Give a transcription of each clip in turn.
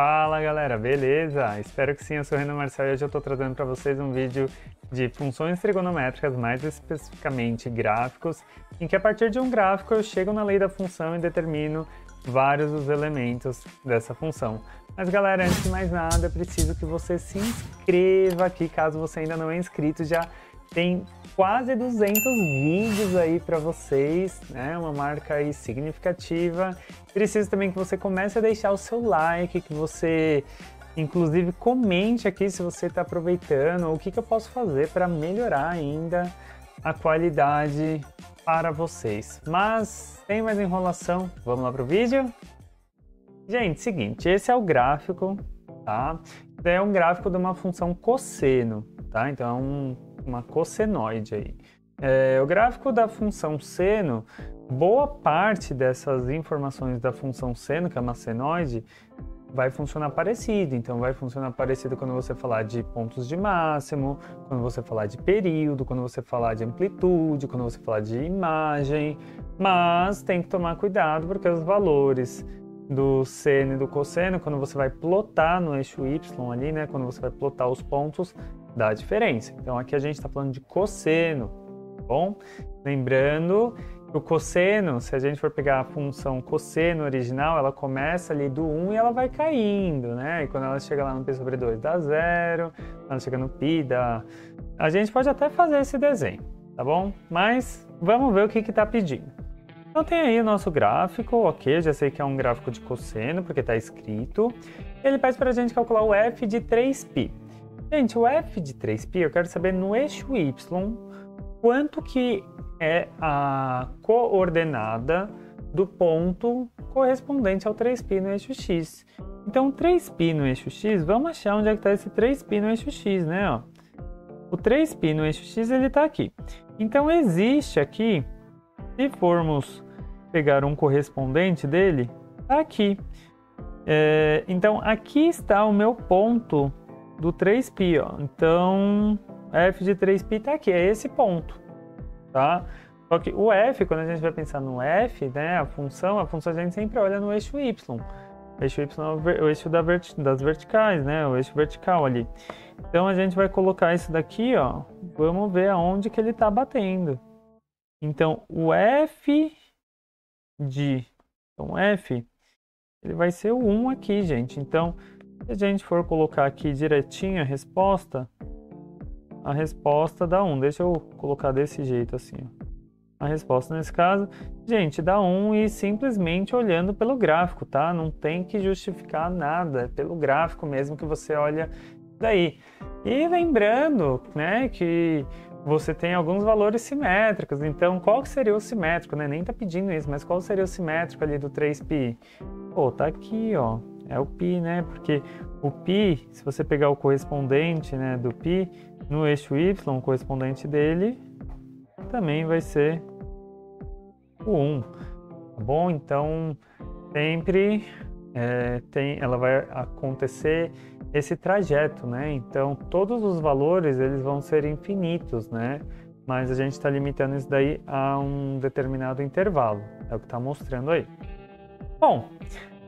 Fala galera, beleza? Espero que sim, eu sou o Renan Marcel e hoje eu estou trazendo para vocês um vídeo de funções trigonométricas, mais especificamente gráficos, em que a partir de um gráfico eu chego na lei da função e determino vários dos elementos dessa função. Mas galera, antes de mais nada, preciso que você se inscreva aqui, caso você ainda não é inscrito, já tem quase 200 vídeos aí para vocês, né? Uma marca aí significativa. Preciso também que você comece a deixar o seu like, que você, inclusive, comente aqui se você está aproveitando, ou o que eu posso fazer para melhorar ainda a qualidade para vocês. Mas, sem mais enrolação, vamos lá para o vídeo? Gente, seguinte, esse é o gráfico, tá? É um gráfico de uma função cosseno, tá? Então, é uma cossenoide aí. O gráfico da função seno, boa parte dessas informações da função seno, que é uma senoide, vai funcionar parecido. Então, vai funcionar parecido quando você falar de pontos de máximo, quando você falar de período, quando você falar de amplitude, quando você falar de imagem. Mas tem que tomar cuidado, porque os valores do seno e do cosseno, quando você vai plotar no eixo y ali, né, quando você vai plotar os pontos, dá a diferença. Então aqui a gente está falando de cosseno, tá bom? Lembrando que o cosseno, se a gente for pegar a função cosseno original, ela começa ali do 1 e ela vai caindo, né? E quando ela chega lá no π sobre 2 dá 0, quando ela chega no π dá... A gente pode até fazer esse desenho, tá bom? Mas vamos ver o que está pedindo. Então tem aí o nosso gráfico, ok, eu já sei que é um gráfico de cosseno, porque está escrito. Ele pede para a gente calcular o f de 3π. Gente, o f de 3π, eu quero saber no eixo y, quanto que é a coordenada do ponto correspondente ao 3π no eixo x. Então 3π no eixo x, vamos achar onde é que está esse 3π no eixo x, né? Ó. O 3π no eixo x, ele está aqui. Então existe aqui, se formos pegar um correspondente dele, tá aqui. Então, aqui está o meu ponto do 3π, ó. Então, f de 3π tá aqui, é esse ponto, tá? Só que o f, quando a gente vai pensar no f, né, a função a gente sempre olha no eixo y. O eixo y é o eixo das verticais, né, o eixo vertical ali. Então, a gente vai colocar isso daqui, ó, vamos ver aonde que ele tá batendo. Então, o f de... Então, f, ele vai ser o 1 aqui, gente. Então, se a gente for colocar aqui direitinho a resposta dá 1. Deixa eu colocar desse jeito assim, ó. A resposta, nesse caso, gente, dá 1 e simplesmente olhando pelo gráfico, tá? Não tem que justificar nada, é pelo gráfico mesmo que você olha daí. E lembrando, né, que você tem alguns valores simétricos, então qual que seria o simétrico, né? Nem tá pedindo isso, mas qual seria o simétrico ali do 3π? Pô, tá aqui, ó, é o π, né? Porque o π, se você pegar o correspondente, né, do π no eixo y, o correspondente dele também vai ser o 1, tá bom? Então, sempre ela vai acontecer esse trajeto, né? Então, todos os valores, eles vão ser infinitos, né? Mas a gente está limitando isso daí a um determinado intervalo. É o que está mostrando aí. Bom,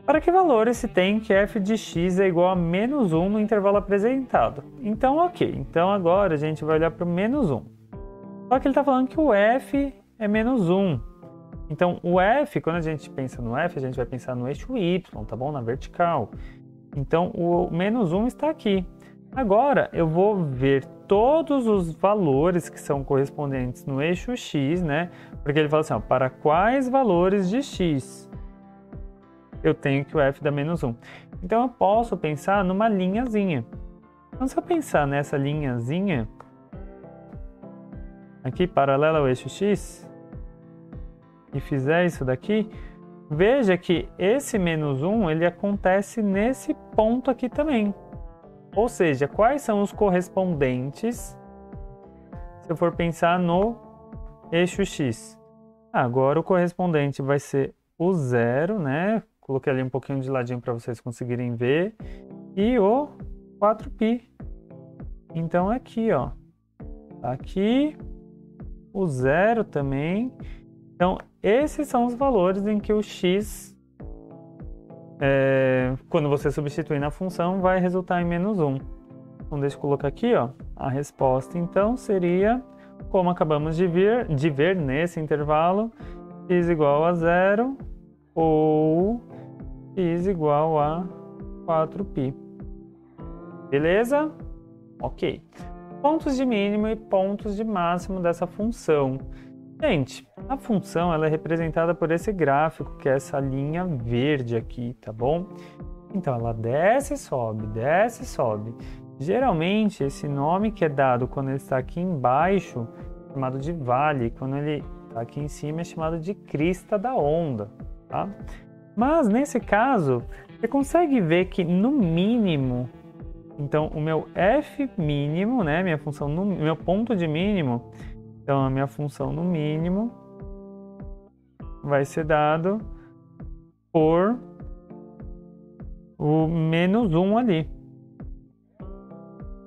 para que valores se tem que f de x é igual a menos 1 no intervalo apresentado? Então, ok. Então, agora a gente vai olhar para o menos 1. Só que ele está falando que o f é menos 1. Então, o f, quando a gente pensa no f, a gente vai pensar no eixo y, tá bom? Na vertical. Então, o menos 1 está aqui. Agora, eu vou ver todos os valores que são correspondentes no eixo x, né? Porque ele fala assim, ó, para quais valores de x eu tenho que o f dá menos 1. Então, eu posso pensar numa linhazinha. Então, se eu pensar nessa linhazinha, aqui, paralela ao eixo x, e fizer isso daqui, veja que esse menos 1, ele acontece nesse ponto aqui também. Ou seja, quais são os correspondentes se eu for pensar no eixo x? Agora o correspondente vai ser o 0, né? Coloquei ali um pouquinho de ladinho para vocês conseguirem ver. E o 4π. Então aqui, ó. Aqui, o 0 também. Então, esses são os valores em que o x quando você substituir na função, vai resultar em menos 1. Então, deixa eu colocar aqui, ó, a resposta, então, seria, como acabamos de ver nesse intervalo, x igual a 0 ou x igual a 4π. Beleza? Ok. Pontos de mínimo e pontos de máximo dessa função. Gente, a função ela é representada por esse gráfico, que é essa linha verde aqui, tá bom? Então, ela desce e sobe, desce e sobe. Geralmente, esse nome que é dado quando ele está aqui embaixo é chamado de vale, quando ele está aqui em cima é chamado de crista da onda, tá? Mas, nesse caso, você consegue ver que, no mínimo, então, o meu f mínimo, né, minha função no meu ponto de mínimo, então, a minha função no mínimo vai ser dado por o menos 1 ali.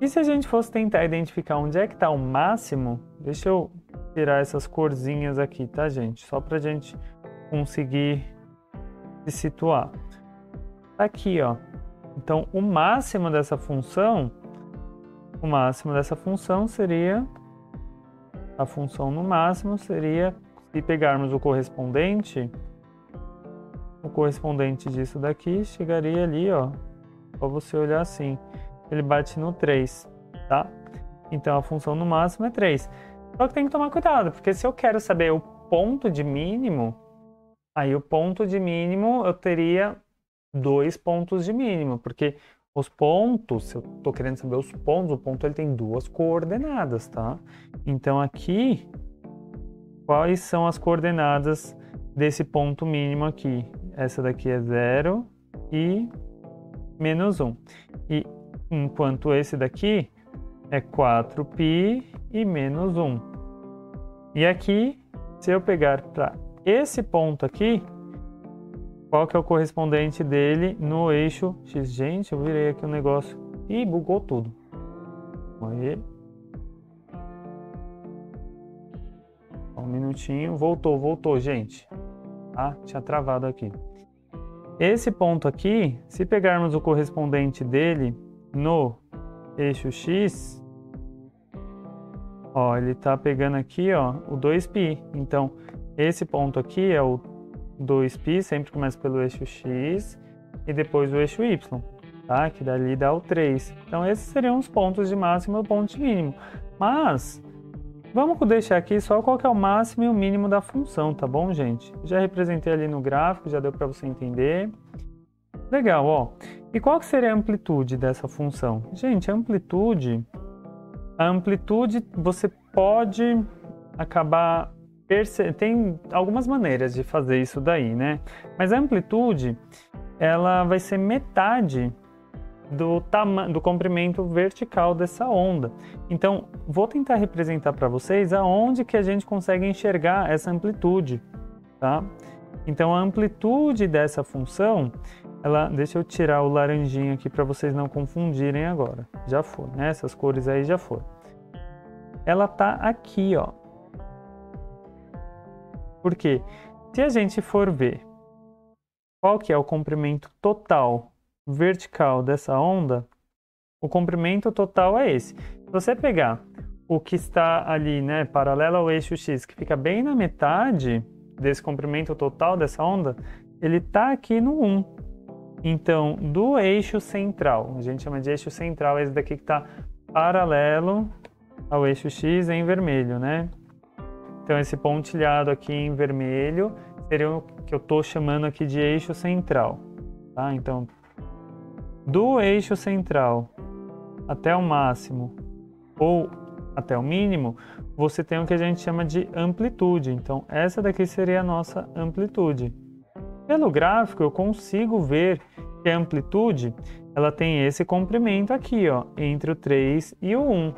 E se a gente fosse tentar identificar onde é que está o máximo, deixa eu tirar essas corzinhas aqui, tá, gente? Só para a gente conseguir se situar. Tá aqui, ó. Então, o máximo dessa função seria... A função no máximo seria, se pegarmos o correspondente disso daqui chegaria ali, ó, só você olhar assim, ele bate no 3, tá? Então a função no máximo é 3. Só que tem que tomar cuidado, porque se eu quero saber o ponto de mínimo, aí o ponto de mínimo eu teria 2 pontos de mínimo, porque os pontos, se eu estou querendo saber os pontos, o ponto ele tem 2 coordenadas, tá? Então aqui, quais são as coordenadas desse ponto mínimo aqui? Essa daqui é 0 e menos 1. E enquanto esse daqui é 4π e menos 1. E aqui, se eu pegar para esse ponto aqui, qual que é o correspondente dele no eixo x? Gente, eu virei aqui o negócio. Ih, bugou tudo. Aí. Um minutinho. Voltou, gente. Ah, tinha travado aqui. Esse ponto aqui, se pegarmos o correspondente dele no eixo x, ó, ele tá pegando aqui, ó, o 2π. Então, esse ponto aqui é o 2π, sempre começa pelo eixo x e depois o eixo y, tá? Que dali dá o 3. Então, esses seriam os pontos de máximo e o ponto de mínimo. Mas, vamos deixar aqui só qual que é o máximo e o mínimo da função, tá bom, gente? Já representei ali no gráfico, já deu para você entender. Legal, ó. E qual que seria a amplitude dessa função? Gente, a amplitude você pode acabar... Tem algumas maneiras de fazer isso daí, né? Mas a amplitude, ela vai ser metade do comprimento vertical dessa onda. Então, vou tentar representar para vocês aonde que a gente consegue enxergar essa amplitude, tá? Então, a amplitude dessa função, ela... Deixa eu tirar o laranjinho aqui para vocês não confundirem agora. Já foi, né? Essas cores aí já foram. Ela tá aqui, ó. Porque se a gente for ver qual que é o comprimento total vertical dessa onda, o comprimento total é esse. Se você pegar o que está ali, né, paralelo ao eixo x, que fica bem na metade desse comprimento total dessa onda, ele está aqui no 1. Então, do eixo central, a gente chama de eixo central, esse daqui que está paralelo ao eixo x em vermelho, né? Então, esse pontilhado aqui em vermelho seria o que eu estou chamando aqui de eixo central, tá? Então, do eixo central até o máximo ou até o mínimo, você tem o que a gente chama de amplitude. Então, essa daqui seria a nossa amplitude. Pelo gráfico, eu consigo ver que a amplitude ela tem esse comprimento aqui, ó, entre o 3 e o 1.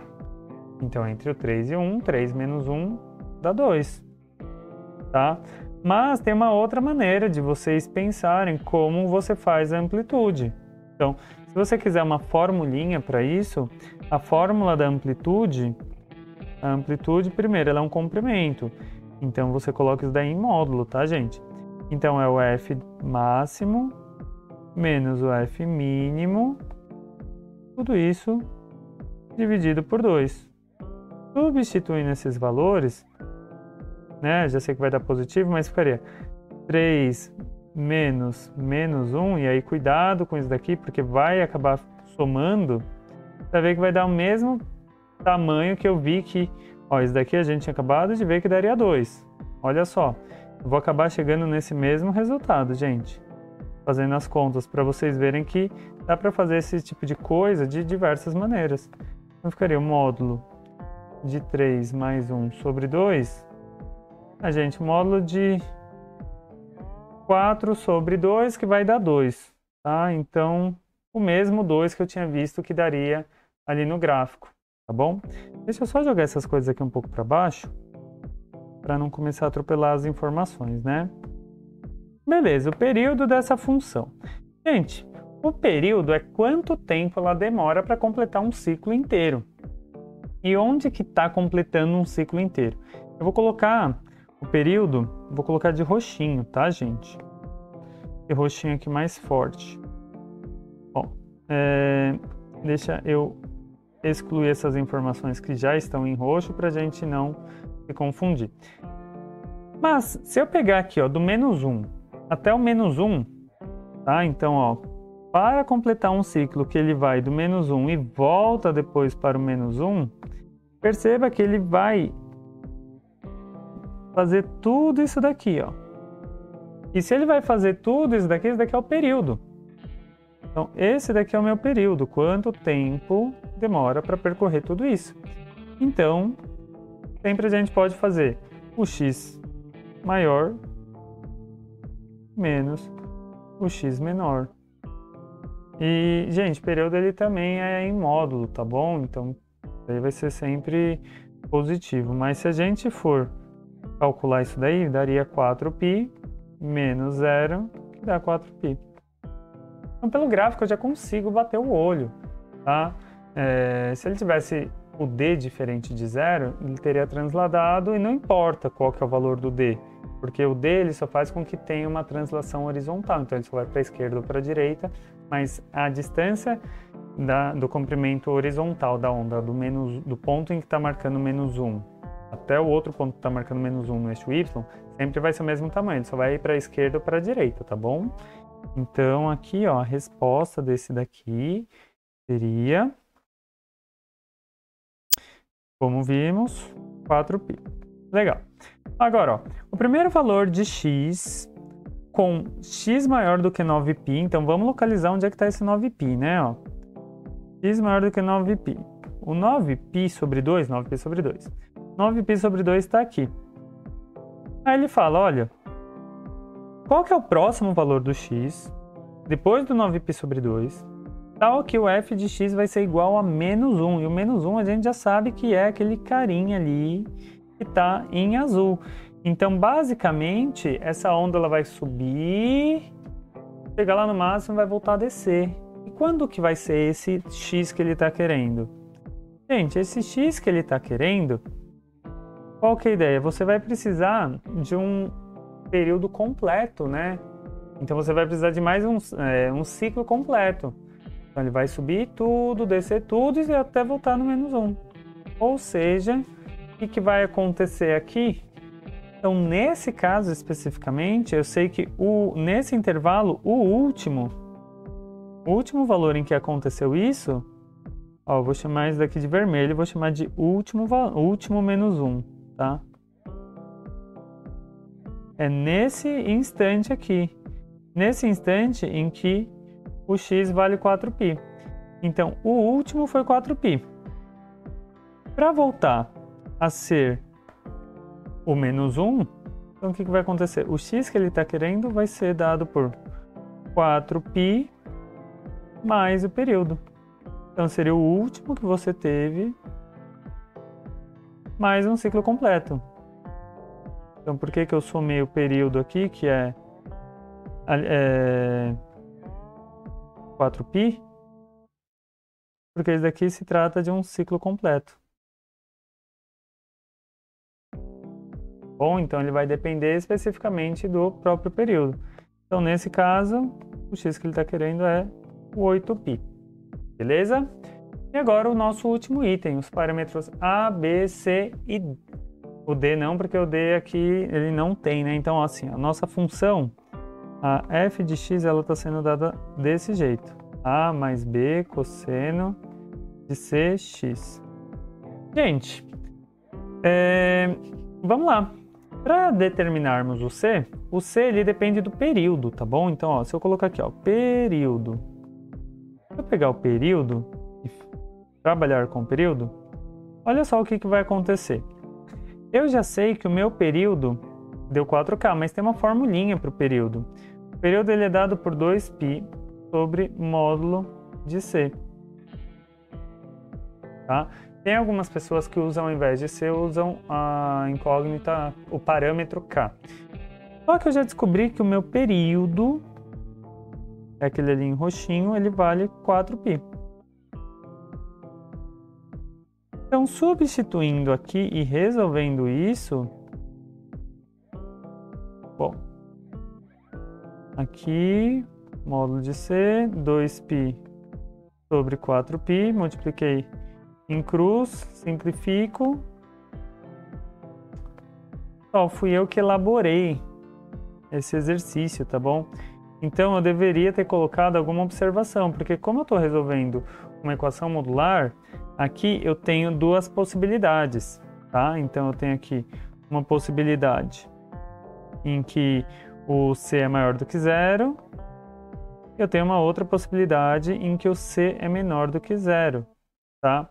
Então, entre o 3 e o 1, 3 menos 1, dá 2, tá? Mas tem uma outra maneira de vocês pensarem como você faz a amplitude. Então, se você quiser uma formulinha para isso, a fórmula da amplitude, primeiro, ela é um comprimento. Então, você coloca isso daí em módulo, tá, gente? Então, é o f máximo menos o F mínimo, tudo isso dividido por 2. Substituindo esses valores, né, já sei que vai dar positivo, mas ficaria 3 menos menos 1, e aí cuidado com isso daqui, porque vai acabar somando, você vê que vai dar o mesmo tamanho que eu vi que, ó, isso daqui a gente tinha acabado de ver que daria 2. Olha só, eu vou acabar chegando nesse mesmo resultado, gente, fazendo as contas, para vocês verem que dá para fazer esse tipo de coisa de diversas maneiras. Então ficaria o módulo de 3 mais 1 sobre 2, a gente, módulo de 4 sobre 2, que vai dar 2, tá? Então, o mesmo 2 que eu tinha visto que daria ali no gráfico, tá bom? Deixa eu só jogar essas coisas aqui um pouco para baixo, para não começar a atropelar as informações, né? Beleza, o período dessa função. Gente, o período é quanto tempo ela demora para completar um ciclo inteiro. E onde que está completando um ciclo inteiro? Eu vou colocar o período, vou colocar de roxinho, tá, gente? Esse roxinho aqui mais forte. Bom, deixa eu excluir essas informações que já estão em roxo para a gente não se confundir. Mas, se eu pegar aqui, ó, do menos 1 até o menos 1, tá? Então, ó, para completar um ciclo que ele vai do menos 1 e volta depois para o menos 1, perceba que ele vai fazer tudo isso daqui, ó. E se ele vai fazer tudo isso daqui é o período. Então, esse daqui é o meu período, quanto tempo demora para percorrer tudo isso. Então, sempre a gente pode fazer o x maior menos o x menor. E, gente, período ele também é em módulo, tá bom? Então, aí vai ser sempre positivo. Mas se a gente for calcular isso daí, daria 4π menos 0, que dá 4π. Então, pelo gráfico, eu já consigo bater o olho, tá? Se ele tivesse o d diferente de 0, ele teria transladado, e não importa qual que é o valor do d, porque o d ele só faz com que tenha uma translação horizontal, então ele só vai para a esquerda ou para a direita, mas a distância do comprimento horizontal da onda, do ponto em que está marcando menos 1, até o outro ponto que está marcando menos 1 no eixo y, sempre vai ser o mesmo tamanho, ele só vai ir para a esquerda ou para a direita, tá bom? Então, aqui, ó, a resposta desse daqui seria, como vimos, 4π. Legal. Agora, ó, o primeiro valor de x com x maior do que 9π, então vamos localizar onde é que está esse 9π, né? Ó, x maior do que 9π. O 9π sobre 2, 9π sobre 2. 9π sobre 2 está aqui. Aí ele fala, olha, qual que é o próximo valor do x, depois do 9π sobre 2, tal que o f de x vai ser igual a menos 1. E o menos 1 a gente já sabe que é aquele carinha ali que está em azul. Então, basicamente, essa onda ela vai subir, chegar lá no máximo e vai voltar a descer. E quando que vai ser esse x que ele está querendo? Gente, esse x que ele está querendo, qual que é a ideia? Você vai precisar de um período completo, né? Então você vai precisar de mais um ciclo completo. Então ele vai subir tudo, descer tudo e até voltar no menos 1. Ou seja, o que vai acontecer aqui? Então nesse caso especificamente, eu sei que nesse intervalo, o último valor em que aconteceu isso, ó, vou chamar isso daqui de vermelho, vou chamar de último menos 1, tá? É nesse instante aqui, nesse instante em que o x vale 4π. Então, o último foi 4π. Para voltar a ser o menos 1, então o que vai acontecer? O x que ele está querendo vai ser dado por 4π mais o período. Então, seria o último que você teve mais um ciclo completo. Então, por que que eu somei o período aqui, que é 4π? Porque isso daqui se trata de um ciclo completo. Bom, então ele vai depender especificamente do próprio período. Então, nesse caso, o x que ele está querendo é o 8π, beleza? E agora o nosso último item, os parâmetros a, b, c e d. O d não, porque o d aqui ele não tem, né? Então, assim, a nossa função, a f de x, ela está sendo dada desse jeito. a mais b cosseno de c, x. Gente, vamos lá. Para determinarmos o c ele depende do período, tá bom? Então, ó, se eu colocar aqui, ó, período. Se eu pegar o período e trabalhar com o período, olha só o que, que vai acontecer. Eu já sei que o meu período deu 4K, mas tem uma formulinha para o período. O período ele é dado por 2π sobre módulo de c. Tá? Tem algumas pessoas que usam, ao invés de c, usam a incógnita, o parâmetro k. Só que eu já descobri que o meu período, é aquele ali em roxinho, ele vale 4π. Então, substituindo aqui e resolvendo isso, bom, aqui, módulo de c, 2π sobre 4π, multipliquei em cruz, simplifico. Ó, fui eu que elaborei esse exercício, tá bom? Então eu deveria ter colocado alguma observação, porque como eu estou resolvendo uma equação modular, aqui eu tenho duas possibilidades, tá? Então eu tenho aqui uma possibilidade em que o c é maior do que zero, eu tenho uma outra possibilidade em que o c é menor do que zero, tá?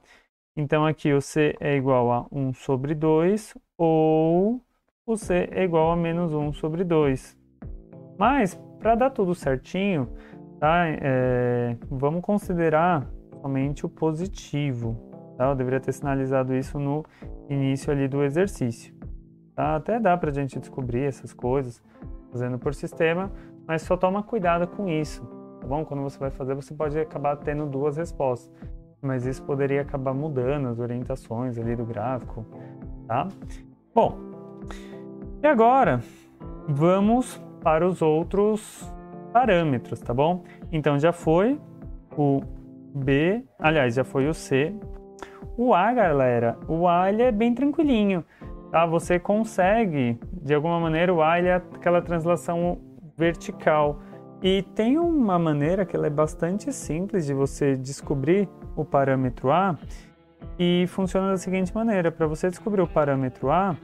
Então, aqui o c é igual a 1 sobre 2 ou o c é igual a menos 1 sobre 2. Mas, para dar tudo certinho, tá? Vamos considerar somente o positivo. Tá? Eu deveria ter sinalizado isso no início ali do exercício. Tá? Até dá para a gente descobrir essas coisas fazendo por sistema, mas só toma cuidado com isso. Tá bom? Quando você vai fazer, você pode acabar tendo duas respostas. Mas isso poderia acabar mudando as orientações ali do gráfico, tá? Bom, e agora vamos para os outros parâmetros, tá bom? Então já foi o B, aliás, já foi o C. O A, galera, o A ele é bem tranquilinho, tá? Você consegue, de alguma maneira, o A ele é aquela translação vertical. E tem uma maneira que ela é bastante simples de você descobrir o parâmetro A e funciona da seguinte maneira. Para você descobrir o parâmetro A,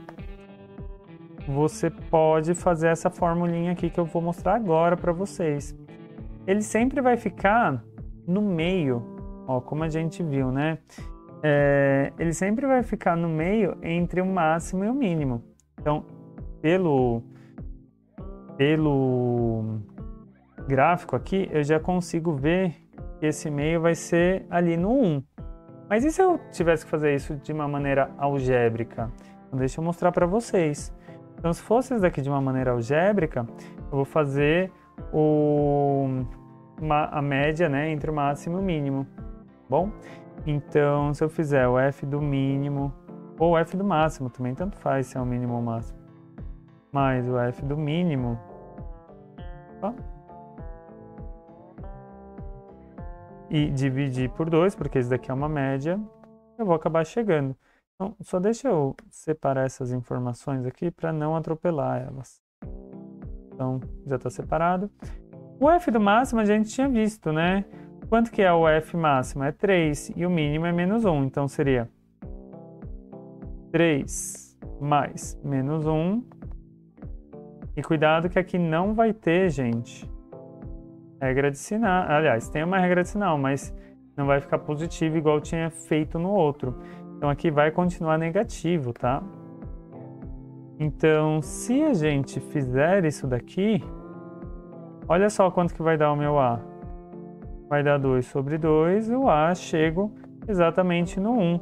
você pode fazer essa formulinha aqui que eu vou mostrar agora para vocês. Ele sempre vai ficar no meio, ó, como a gente viu, né? Ele sempre vai ficar no meio entre o máximo e o mínimo. Então, pelo gráfico aqui, eu já consigo ver que esse meio vai ser ali no 1. Mas e se eu tivesse que fazer isso de uma maneira algébrica? Então, deixa eu mostrar para vocês. Então, se fosse isso daqui de uma maneira algébrica, eu vou fazer a média, né, entre o máximo e o mínimo. Bom, então, se eu fizer o f do mínimo, ou o f do máximo também, tanto faz se é o mínimo ou o máximo, mais o f do mínimo... Ó, e dividir por 2, porque isso daqui é uma média, eu vou acabar chegando. Então, só deixa eu separar essas informações aqui para não atropelar elas. Então, já está separado. O f do máximo a gente tinha visto, né? Quanto que é o f máximo? É 3 e o mínimo é menos 1. Então, seria 3 mais menos 1. E cuidado que aqui não vai ter, gente, regra de sinal. Aliás, tem uma regra de sinal, mas não vai ficar positivo igual eu tinha feito no outro. Então, aqui vai continuar negativo, tá? Então, se a gente fizer isso daqui, olha só quanto que vai dar o meu A. Vai dar 2 sobre 2 e o A chego exatamente no 1.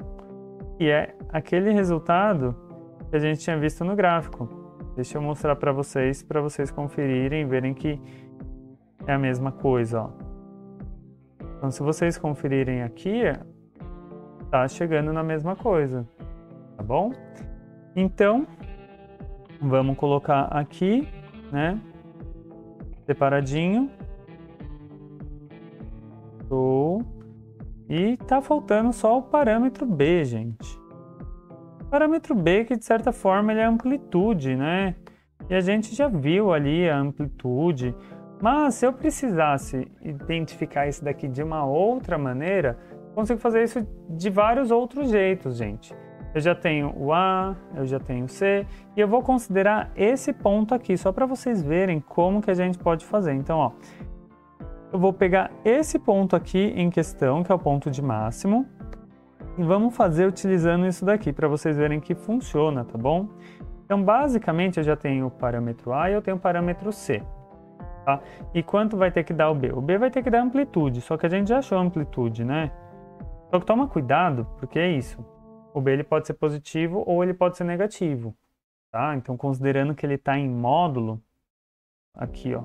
E é aquele resultado que a gente tinha visto no gráfico. Deixa eu mostrar para vocês conferirem, verem que é a mesma coisa, ó. Então, se vocês conferirem aqui, tá chegando na mesma coisa, tá bom? Então, vamos colocar aqui, né? Separadinho. E tá faltando só o parâmetro B, gente. O parâmetro B, que de certa forma ele é amplitude, né? E a gente já viu ali a amplitude. Mas se eu precisasse identificar isso daqui de uma outra maneira, consigo fazer isso de vários outros jeitos, gente. Eu já tenho o A, eu já tenho o C, e eu vou considerar esse ponto aqui, só para vocês verem como que a gente pode fazer. Então, ó, eu vou pegar esse ponto aqui em questão, que é o ponto de máximo, e vamos fazer utilizando isso daqui, para vocês verem que funciona, tá bom? Então, basicamente, eu já tenho o parâmetro A e eu tenho o parâmetro C, tá? E quanto vai ter que dar o B? O B vai ter que dar amplitude, só que a gente já achou a amplitude, né? Só que toma cuidado, porque é isso. O B ele pode ser positivo ou ele pode ser negativo, tá? Então, considerando que ele está em módulo, aqui, ó.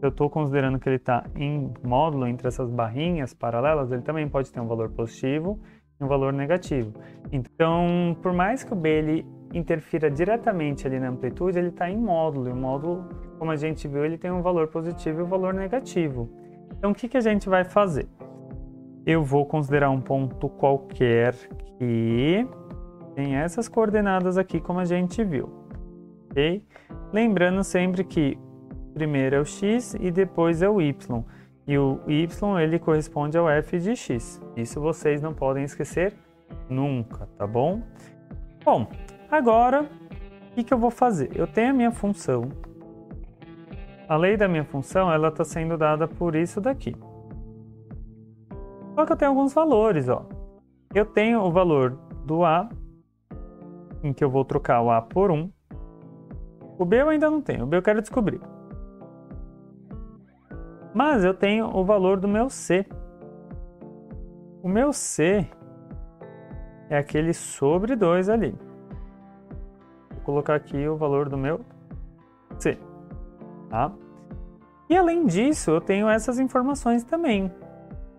Eu estou considerando que ele está em módulo entre essas barrinhas paralelas, ele também pode ter um valor positivo e um valor negativo. Então, por mais que o B ele interfira diretamente ali na amplitude, ele está em módulo. E o módulo, como a gente viu, ele tem um valor positivo e um valor negativo. Então, o que a gente vai fazer? Eu vou considerar um ponto qualquer que tem essas coordenadas aqui, como a gente viu, ok? Lembrando sempre que primeiro é o x e depois é o y. E o y, ele corresponde ao f de x. Isso vocês não podem esquecer nunca, tá bom? Bom, agora, o que eu vou fazer? Eu tenho a minha função. A lei da minha função, ela está sendo dada por isso daqui. Só que eu tenho alguns valores, ó. Eu tenho o valor do A, em que eu vou trocar o A por 1. O B eu ainda não tenho, o B eu quero descobrir. Mas eu tenho o valor do meu C. O meu C é aquele sobre 2 ali. Vou colocar aqui o valor do meu C, tá? E além disso, eu tenho essas informações também.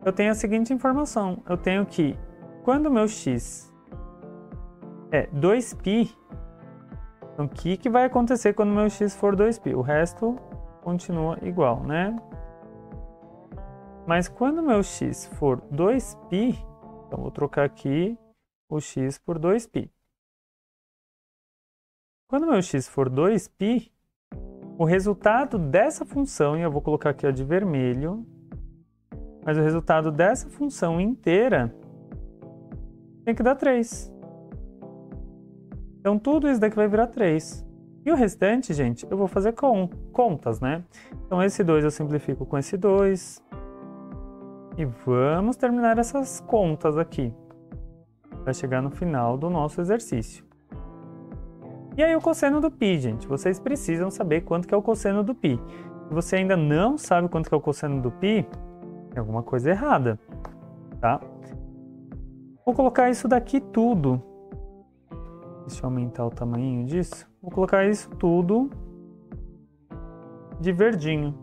Eu tenho a seguinte informação, eu tenho que quando o meu x é 2π, então o que vai acontecer quando o meu x for 2π? O resto continua igual, né? Mas quando o meu x for 2π, então vou trocar aqui o x por 2π. Quando o meu x for 2π, o resultado dessa função, e eu vou colocar aqui ó, de vermelho, mas o resultado dessa função inteira tem que dar 3. Então, tudo isso daqui vai virar 3. E o restante, gente, eu vou fazer com contas, né? Então, esse 2 eu simplifico com esse 2. E vamos terminar essas contas aqui. Vai chegar no final do nosso exercício. E aí, o cosseno do π, gente. Vocês precisam saber quanto que é o cosseno do π. Se você ainda não sabe quanto que é o cosseno do π, tem alguma coisa errada, tá? Vou colocar isso daqui tudo. Deixa eu aumentar o tamanho disso. Vou colocar isso tudo de verdinho.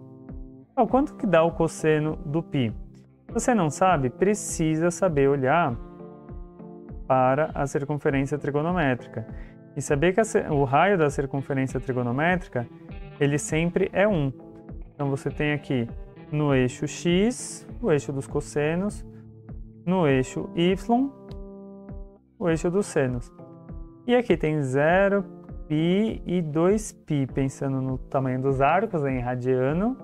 Então, quanto que dá o cosseno do π? Se você não sabe, precisa saber olhar para a circunferência trigonométrica. E saber que o raio da circunferência trigonométrica, ele sempre é 1. Então, você tem aqui no eixo x, o eixo dos cossenos, no eixo y, o eixo dos senos. E aqui tem 0π e 2π, pensando no tamanho dos arcos em radiano,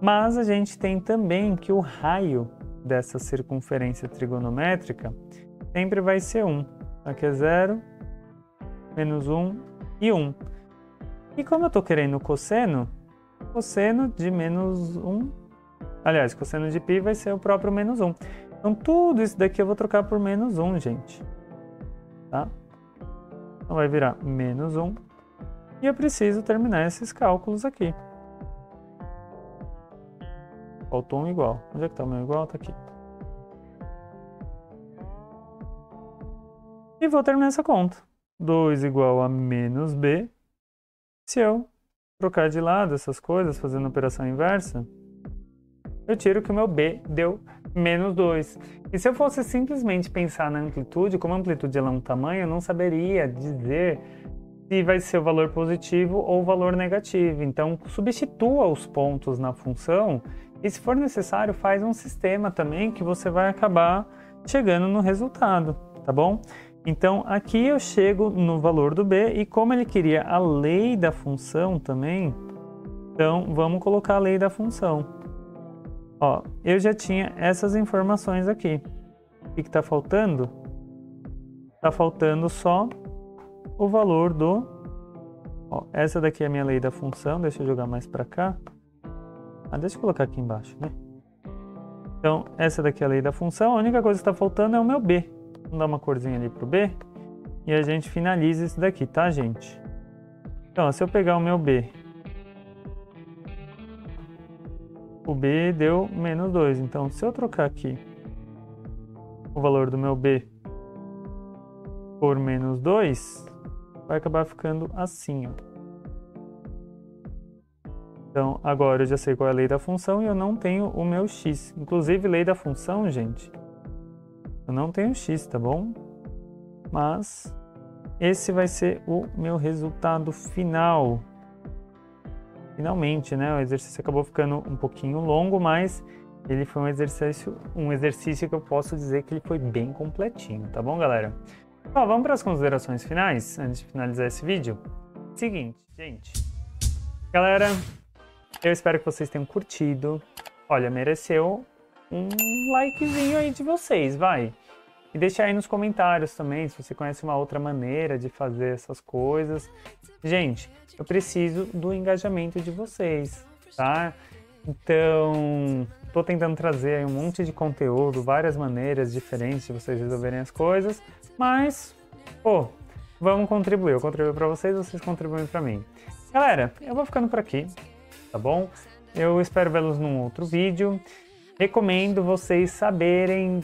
mas a gente tem também que o raio dessa circunferência trigonométrica sempre vai ser 1. Aqui é 0, menos 1 e 1. E como eu estou querendo cosseno de menos 1, aliás, cosseno de π vai ser o próprio menos 1. Então, tudo isso daqui eu vou trocar por menos 1, gente. Tá? Então, vai virar menos 1. E eu preciso terminar esses cálculos aqui. Faltou um igual. Onde é que está o meu igual? Está aqui. E vou terminar essa conta. 2 igual a menos b. Se eu trocar de lado essas coisas, fazendo operação inversa, eu tiro que o meu B deu menos 2. E se eu fosse simplesmente pensar na amplitude, como a amplitude é um tamanho, eu não saberia dizer se vai ser o valor positivo ou o valor negativo. Então, substitua os pontos na função E se for necessário, faz um sistema também que você vai acabar chegando no resultado, tá bom? Então aqui eu chego no valor do b, e como ele queria a lei da função também, então vamos colocar a lei da função. Ó, eu já tinha essas informações aqui. O que está faltando? Está faltando só o valor do... Ó, essa daqui é a minha lei da função, deixa eu jogar mais para cá. Ah, deixa eu colocar aqui embaixo, né? Então essa daqui é a lei da função, a única coisa que está faltando é o meu b. Vamos dar uma corzinha ali pro b e a gente finaliza isso daqui, tá, gente? Então, se eu pegar o meu b, o b deu menos 2. Então, se eu trocar aqui o valor do meu b por menos 2, vai acabar ficando assim, ó. Então, agora eu já sei qual é a lei da função e eu não tenho o meu x. Inclusive, lei da função, gente... Eu não tenho x, tá bom? Mas esse vai ser o meu resultado final. Finalmente, né? O exercício acabou ficando um pouquinho longo, mas ele foi um exercício que eu posso dizer que ele foi bem completinho, tá bom, galera? Ó, vamos para as considerações finais, antes de finalizar esse vídeo. Seguinte, gente. Galera, eu espero que vocês tenham curtido. Olha, mereceu um likezinho aí de vocês, vai. E deixa aí nos comentários também se você conhece uma outra maneira de fazer essas coisas. Gente, eu preciso do engajamento de vocês, tá? Então, tô tentando trazer aí um monte de conteúdo, várias maneiras diferentes de vocês resolverem as coisas, mas, pô, vamos contribuir. Eu contribuo pra vocês, vocês contribuem pra mim. Galera, eu vou ficando por aqui, tá bom? Eu espero vê-los num outro vídeo. Recomendo vocês saberem,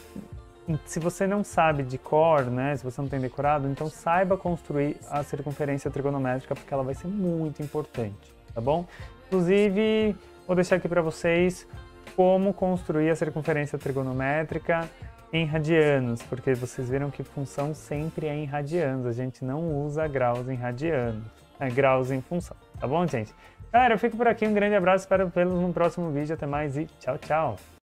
se você não sabe de cor, né, se você não tem decorado, então saiba construir a circunferência trigonométrica, porque ela vai ser muito importante, tá bom? Inclusive, vou deixar aqui para vocês como construir a circunferência trigonométrica em radianos, porque vocês viram que função sempre é em radianos, a gente não usa graus em radianos, é graus em função, tá bom, gente? Galera, eu fico por aqui, um grande abraço, espero vê-los no próximo vídeo, até mais e tchau, tchau!